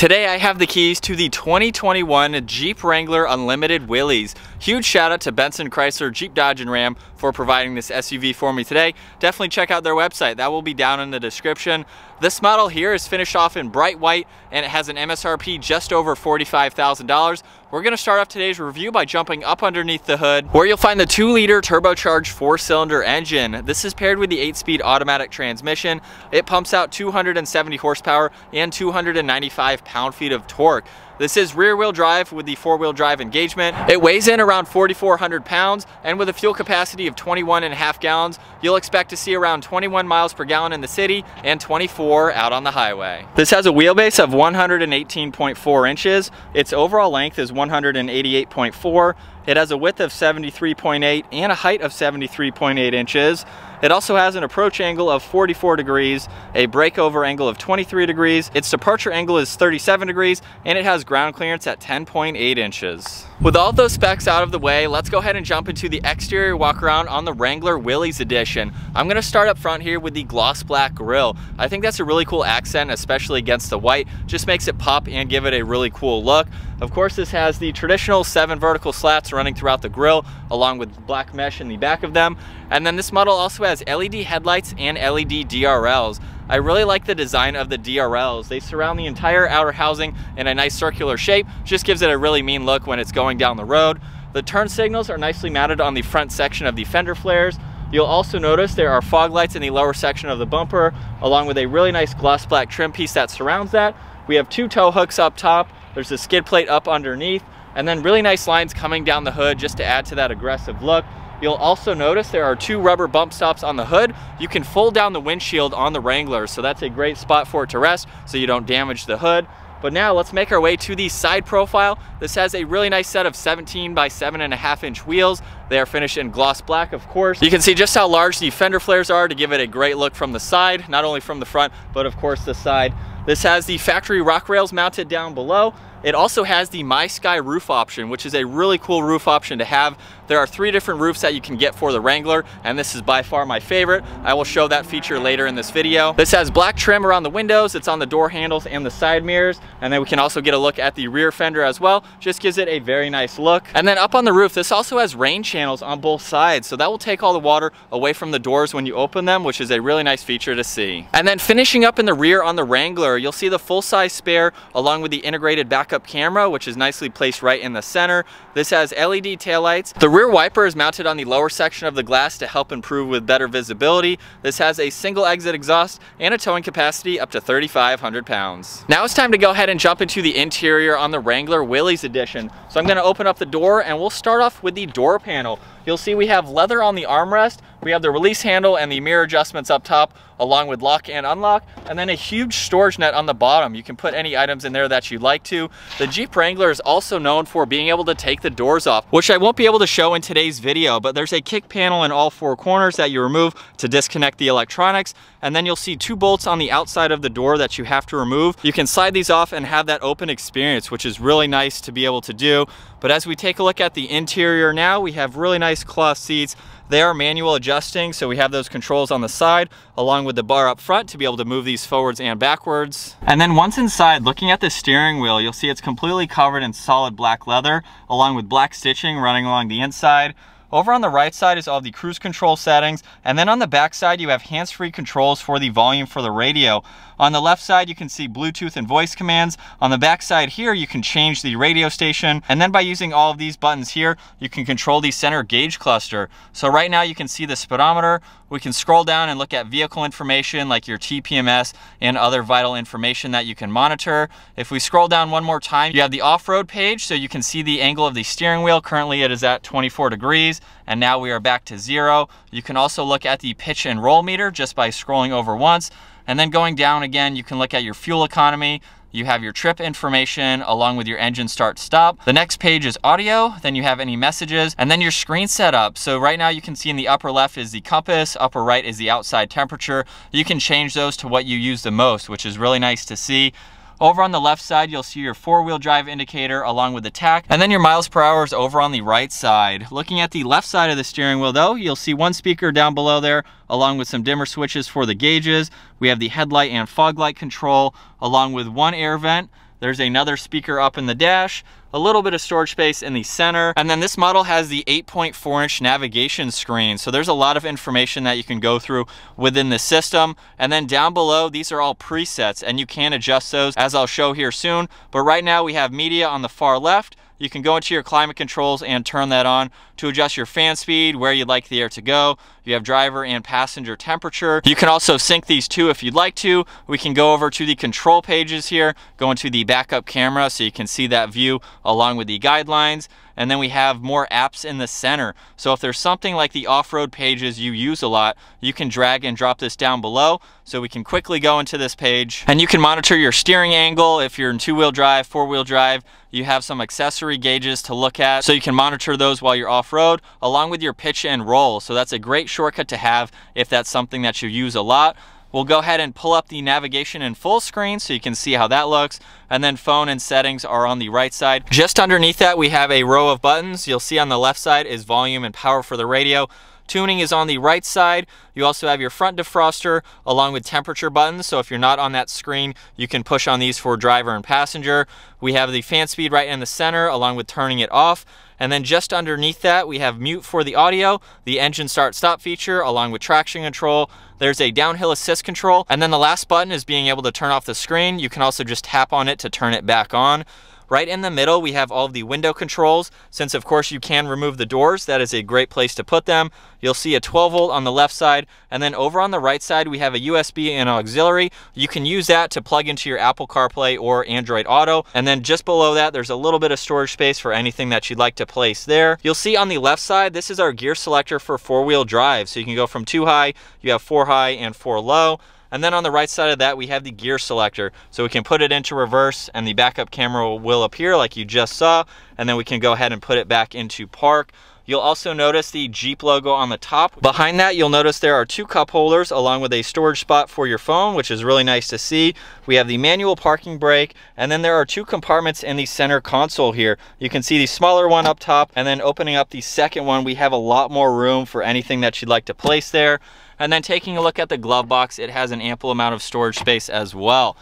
Today I have the keys to the 2021 Jeep Wrangler Unlimited Willys. Huge shout out to Benson Chrysler Jeep Dodge and Ram for providing this SUV for me today. Definitely check out their website. That will be down in the description. This model here is finished off in bright white and it has an MSRP just over $45,000. We're gonna start off today's review by jumping up underneath the hood where you'll find the 2-liter turbocharged 4-cylinder engine. This is paired with the 8-speed automatic transmission. It pumps out 270 horsepower and 295 pound-feet of torque. This is rear-wheel drive with the 4-wheel drive engagement. It weighs in around 4,400 pounds, and with a fuel capacity of 21.5 gallons, you'll expect to see around 21 miles per gallon in the city and 24 out on the highway. This has a wheelbase of 118.4 inches. Its overall length is 188.4. It has a width of 73.8 and a height of 73.8 inches. It also has an approach angle of 44 degrees, a breakover angle of 23 degrees, its departure angle is 37 degrees, and it has ground clearance at 10.8 inches. With all those specs out of the way, let's go ahead and jump into the exterior walk around on the Wrangler Willys edition. I'm gonna start up front here with the gloss black grille. I think that's a really cool accent, especially against the white, just makes it pop and give it a really cool look. Of course, this has the traditional 7 vertical slats running throughout the grille, along with black mesh in the back of them. And then this model also has LED headlights and LED DRLs. I really like the design of the DRLs. They surround the entire outer housing in a nice circular shape, just gives it a really mean look when it's going down the road. The turn signals are nicely mounted on the front section of the fender flares. You'll also notice there are fog lights in the lower section of the bumper, along with a really nice gloss black trim piece that surrounds that. We have 2 tow hooks up top. There's a skid plate up underneath, and then really nice lines coming down the hood just to add to that aggressive look. You'll also notice there are 2 rubber bump stops on the hood. You can fold down the windshield on the Wrangler, so that's a great spot for it to rest so you don't damage the hood. But now let's make our way to the side profile. This has a really nice set of 17 by 7.5 inch wheels. They are finished in gloss black, of course. You can see just how large the fender flares are to give it a great look from the side, not only from the front, but of course the side. This has the factory rock rails mounted down below. It also has the My Sky roof option, which is a really cool roof option to have. There are 3 different roofs that you can get for the Wrangler, and this is by far my favorite. I will show that feature later in this video. This has black trim around the windows. It's on the door handles and the side mirrors, and then we can also get a look at the rear fender as well. Just gives it a very nice look. And then up on the roof, this also has rain channels on both sides, so that will take all the water away from the doors when you open them, which is a really nice feature to see. And then finishing up in the rear on the Wrangler, you'll see the full-size spare along with the integrated backup camera, which is nicely placed right in the center. This has LED taillights. The rear wiper is mounted on the lower section of the glass to help improve with better visibility. This has a single exit exhaust and a towing capacity up to 3,500 pounds. Now it's time to go ahead and jump into the interior on the Wrangler Willys edition. So I'm going to open up the door and we'll start off with the door panel. You'll see we have leather on the armrest, we have the release handle and the mirror adjustments up top, along with lock and unlock, and then a huge storage net on the bottom. You can put any items in there that you'd like to. The Jeep Wrangler is also known for being able to take the doors off, which I won't be able to show in today's video, but there's a kick panel in all 4 corners that you remove to disconnect the electronics, and then you'll see 2 bolts on the outside of the door that you have to remove. You can slide these off and have that open experience, which is really nice to be able to do. But as we take a look at the interior now, we have really nice cloth seats. They are manual adjusting, so we have those controls on the side, along with the bar up front to be able to move these forwards and backwards. And then once inside, looking at the steering wheel, you'll see it's completely covered in solid black leather, along with black stitching running along the inside. Over on the right side is all the cruise control settings, and then on the back side you have hands-free controls for the volume for the radio. On the left side you can see Bluetooth and voice commands. On the back side here you can change the radio station, and then by using all of these buttons here you can control the center gauge cluster. So right now you can see the speedometer. We can scroll down and look at vehicle information like your TPMS and other vital information that you can monitor. If we scroll down one more time, you have the off-road page, so you can see the angle of the steering wheel. Currently it is at 24 degrees. And now we are back to 0. You can also look at the pitch and roll meter just by scrolling over once. And then going down again, you can look at your fuel economy. You have your trip information along with your engine start stop. The next page is audio, then you have any messages, and then your screen setup. So right now you can see in the upper left is the compass, upper right is the outside temperature. You can change those to what you use the most, which is really nice to see. Over on the left side, you'll see your 4-wheel drive indicator along with the tach, and then your miles per hour is over on the right side. Looking at the left side of the steering wheel though, you'll see 1 speaker down below there, along with some dimmer switches for the gauges. We have the headlight and fog light control, along with 1 air vent. There's another speaker up in the dash, a little bit of storage space in the center. And then this model has the 8.4-inch navigation screen. So there's a lot of information that you can go through within the system. And then down below, these are all presets and you can adjust those as I'll show here soon. But right now we have media on the far left. You can go into your climate controls and turn that on to adjust your fan speed, where you'd like the air to go. You have driver and passenger temperature. You can also sync these two if you'd like to. We can go over to the control pages here, go into the backup camera so you can see that view along with the guidelines. And then we have more apps in the center. So if there's something like the off-road pages you use a lot, you can drag and drop this down below so we can quickly go into this page. And you can monitor your steering angle. If you're in two-wheel drive, four-wheel drive, you have some accessory gauges to look at. So you can monitor those while you're off-road, along with your pitch and roll. So that's a great shortcut to have if that's something that you use a lot. We'll go ahead and pull up the navigation in full screen so you can see how that looks. And then phone and settings are on the right side. Just underneath that, we have a row of buttons. You'll see on the left side is volume and power for the radio. Tuning is on the right side. You also have your front defroster along with temperature buttons. So if you're not on that screen, you can push on these for driver and passenger. We have the fan speed right in the center along with turning it off. And then just underneath that, we have mute for the audio, the engine start stop feature along with traction control. There's a downhill assist control. And then the last button is being able to turn off the screen. You can also just tap on it to turn it back on. Right in the middle, we have all of the window controls. Since of course you can remove the doors, that is a great place to put them. You'll see a 12-volt on the left side. And then over on the right side, we have a USB and auxiliary. You can use that to plug into your Apple CarPlay or Android Auto. And then just below that, there's a little bit of storage space for anything that you'd like to place there. You'll see on the left side, this is our gear selector for four-wheel drive. So you can go from 2 high, you have 4 high and 4 low. And then on the right side of that, we have the gear selector. So we can put it into reverse and the backup camera will appear like you just saw. And then we can go ahead and put it back into park. You'll also notice the Jeep logo on the top. Behind that, you'll notice there are 2 cup holders along with a storage spot for your phone, which is really nice to see. We have the manual parking brake, and then there are 2 compartments in the center console here. You can see the smaller one up top, and then opening up the second one, we have a lot more room for anything that you'd like to place there. And then taking a look at the glove box, it has an ample amount of storage space as well.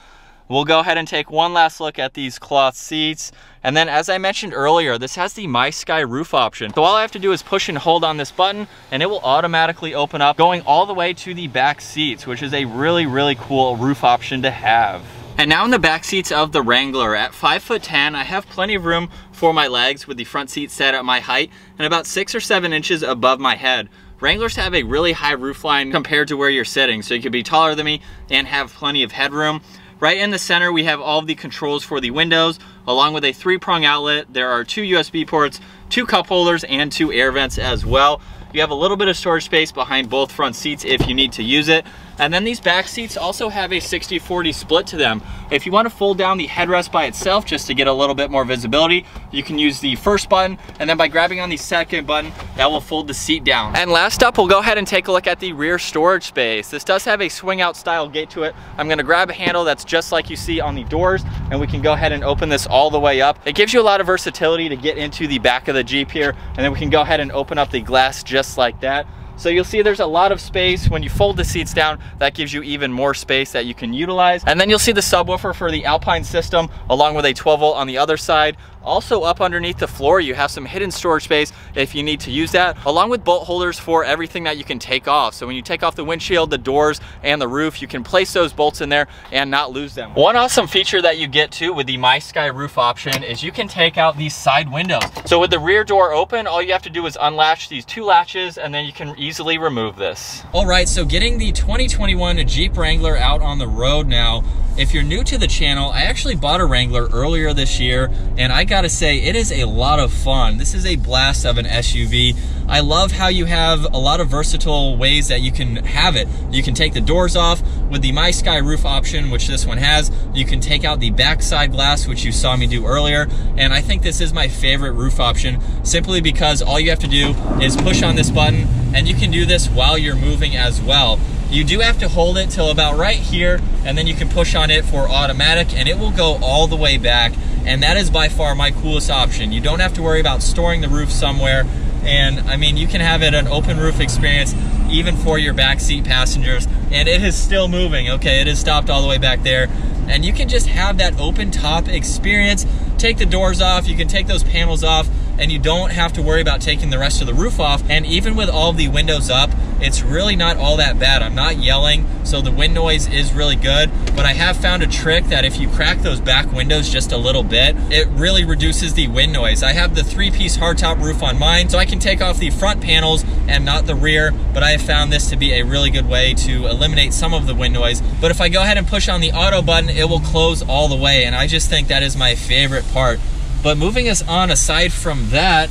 We'll go ahead and take one last look at these cloth seats. And then as I mentioned earlier, this has the My Sky roof option. So all I have to do is push and hold on this button and it will automatically open up going all the way to the back seats, which is a really, really cool roof option to have. And now in the back seats of the Wrangler, at 5'10", I have plenty of room for my legs with the front seat set at my height and about 6 or 7 inches above my head. Wranglers have a really high roof line compared to where you're sitting. So you could be taller than me and have plenty of headroom. Right in the center, we have all of the controls for the windows, along with a 3-prong outlet. There are 2 USB ports, 2 cup holders, and 2 air vents as well. You have a little bit of storage space behind both front seats if you need to use it. And then these back seats also have a 60-40 split to them. If you want to fold down the headrest by itself just to get a little bit more visibility, you can use the first button, and then by grabbing on the second button, that will fold the seat down. And last up, we'll go ahead and take a look at the rear storage space. This does have a swing out style gate to it. I'm gonna grab a handle that's just like you see on the doors, and we can go ahead and open this all the way up. It gives you a lot of versatility to get into the back of the Jeep here, and then we can go ahead and open up the glass just like that. So you'll see there's a lot of space. When you fold the seats down, that gives you even more space that you can utilize. And then you'll see the subwoofer for the Alpine system along with a 12-volt on the other side. Also up underneath the floor, you have some hidden storage space if you need to use that, along with bolt holders for everything that you can take off. So when you take off the windshield, the doors, and the roof, you can place those bolts in there and not lose them. One awesome feature that you get too with the My Sky roof option is you can take out these side windows. So with the rear door open, all you have to do is unlatch these 2 latches and then you can easily remove this. All right, so getting the 2021 Jeep Wrangler out on the road now. If you're new to the channel, I actually bought a Wrangler earlier this year, and I gotta say, it is a lot of fun. This is a blast of an SUV. I love how you have a lot of versatile ways that you can have it. You can take the doors off with the My Sky roof option, which this one has. You can take out the backside glass, which you saw me do earlier. And I think this is my favorite roof option, simply because all you have to do is push on this button, and you can do this while you're moving as well. You do have to hold it till about right here, and then you can push on it for automatic and it will go all the way back. And that is by far my coolest option. You don't have to worry about storing the roof somewhere. And I mean, you can have it an open roof experience even for your backseat passengers. And it is still moving, okay? It is stopped all the way back there. And you can just have that open top experience. Take the doors off, you can take those panels off, and you don't have to worry about taking the rest of the roof off. And even with all the windows up, it's really not all that bad. I'm not yelling, so the wind noise is really good. But I have found a trick that if you crack those back windows just a little bit, it really reduces the wind noise. I have the 3-piece hardtop roof on mine, so I can take off the front panels and not the rear, but I have found this to be a really good way to eliminate some of the wind noise. But if I go ahead and push on the auto button, it will close all the way, and I just think that is my favorite part. But moving us on, aside from that,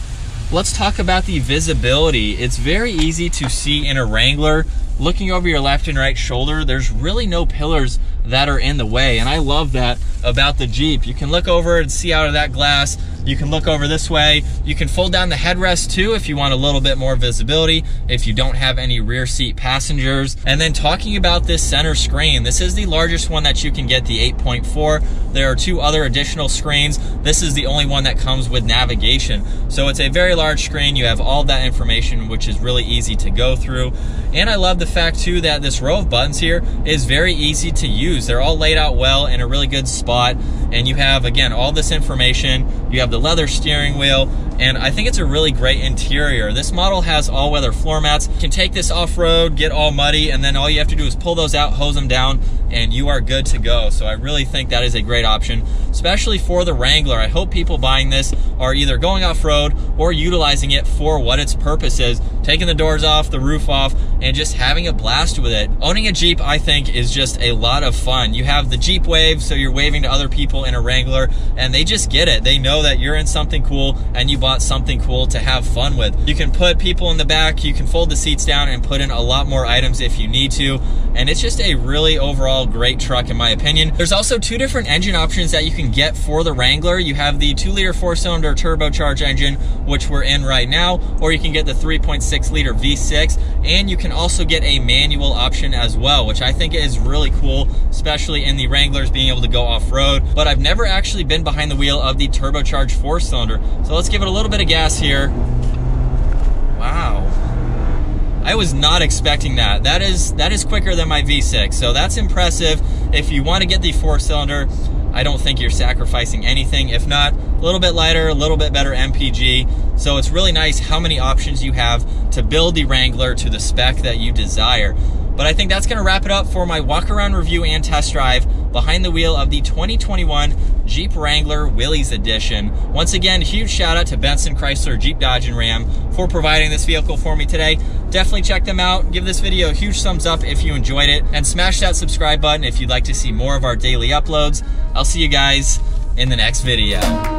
let's talk about the visibility. It's very easy to see in a Wrangler. Looking over your left and right shoulder, there's really no pillars that are in the way, and I love that about the Jeep. You can look over and see out of that glass. You can look over this way. You can fold down the headrest too if you want a little bit more visibility, if you don't have any rear seat passengers. And then talking about this center screen, this is the largest one that you can get, the 8.4. There are 2 other additional screens. This is the only one that comes with navigation. So it's a very large screen. You have all that information, which is really easy to go through. And I love the fact too that this row of buttons here is very easy to use. They're all laid out well in a really good spot. And you have, again, all this information. You have the leather steering wheel, and I think it's a really great interior. This model has all-weather floor mats. You can take this off-road, get all muddy, and then all you have to do is pull those out, hose them down, and you are good to go. So I really think that is a great option, especially for the Wrangler. I hope people buying this are either going off-road or utilizing it for what its purpose is, taking the doors off, the roof off, and just having a blast with it. Owning a Jeep, I think, is just a lot of fun. You have the Jeep wave, so you're waving to other people in a Wrangler, and they just get it. They know that you're in something cool, and you bought something cool to have fun with. You can put people in the back, you can fold the seats down and put in a lot more items if you need to, and it's just a really overall great truck in my opinion. There's also 2 different engine options that you can get for the Wrangler. You have the 2-liter 4-cylinder turbocharged engine, which we're in right now, or you can get the 3.6-liter V6, and you can also get a manual option as well, which I think is really cool, especially in the Wranglers being able to go off-road. But I've never actually been behind the wheel of the turbocharged 4-cylinder, so let's give it a little bit of gas here. Wow, I was not expecting that. That is quicker than my V6, so that's impressive. If you want to get the 4-cylinder, I don't think you're sacrificing anything. If not, a little bit lighter, a little bit better MPG. So it's really nice how many options you have to build the Wrangler to the spec that you desire. But I think that's going to wrap it up for my walk around review and test drive behind the wheel of the 2021 Jeep Wrangler Willys edition. Once again, huge shout out to Benson Chrysler Jeep Dodge and Ram for providing this vehicle for me today. Definitely check them out. Give this video a huge thumbs up if you enjoyed it, and smash that subscribe button if you'd like to see more of our daily uploads. I'll see you guys in the next video.